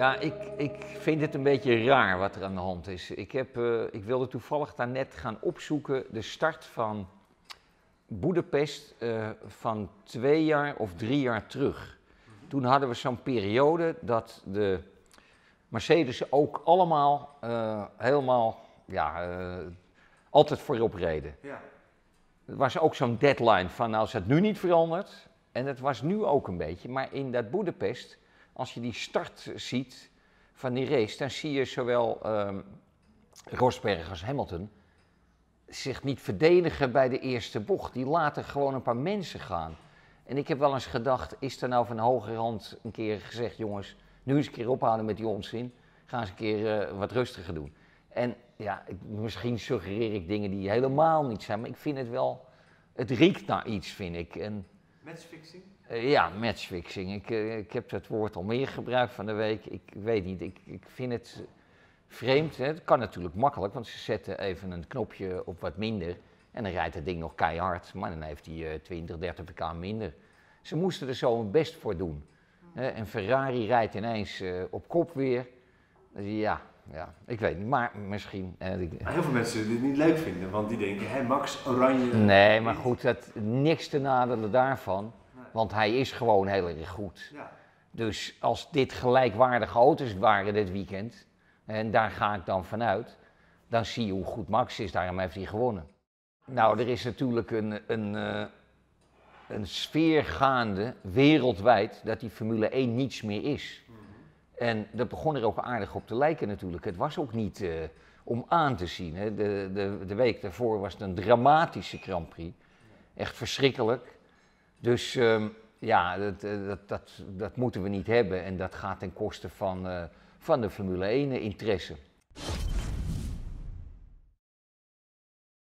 Ja, ik vind het een beetje raar wat er aan de hand is. Ik wilde toevallig daarnet gaan opzoeken de start van Boedapest van 2 jaar of 3 jaar terug. Toen hadden we zo'n periode dat de Mercedes ook allemaal helemaal, ja, altijd voorop reden. Ja. Er was ook zo'n deadline van als het nu niet verandert, en dat was nu ook een beetje, maar in dat Boedapest, als je die start ziet van die race, dan zie je zowel Rosberg als Hamilton zich niet verdedigen bij de eerste bocht. Die laten gewoon een paar mensen gaan. En ik heb wel eens gedacht, is er nou van hogerhand een keer gezegd, jongens, nu eens een keer ophouden met die onzin. Ga eens een keer wat rustiger doen. En ja, misschien suggereer ik dingen die helemaal niet zijn, maar ik vind het wel, het riekt naar iets, vind ik. En, matchfixing? Ja, matchfixing. Ik heb dat woord al meer gebruikt van de week. Ik weet niet, ik vind het vreemd. Hè. Het kan natuurlijk makkelijk, want ze zetten even een knopje op wat minder en dan rijdt het ding nog keihard, maar dan heeft hij 20, 30 pk minder. Ze moesten er zo hun best voor doen. Hè. En Ferrari rijdt ineens op kop weer. Dus ja, ik weet niet, maar misschien... Heel veel mensen zullen dit niet leuk vinden, want die denken, hé, Max, oranje... Nee, maar goed, dat, niks te nadelen daarvan. Want hij is gewoon heel erg goed. Ja. Dus als dit gelijkwaardige auto's waren dit weekend, en daar ga ik dan vanuit, dan zie je hoe goed Max is, daarom heeft hij gewonnen. Nou, er is natuurlijk een sfeer gaande wereldwijd dat die Formule 1 niets meer is. Mm-hmm. En dat begon er ook aardig op te lijken natuurlijk. Het was ook niet om aan te zien. Hè. De week daarvoor was het een dramatische Grand Prix. Echt verschrikkelijk. Dus ja, dat moeten we niet hebben en dat gaat ten koste van de Formule 1 interesse.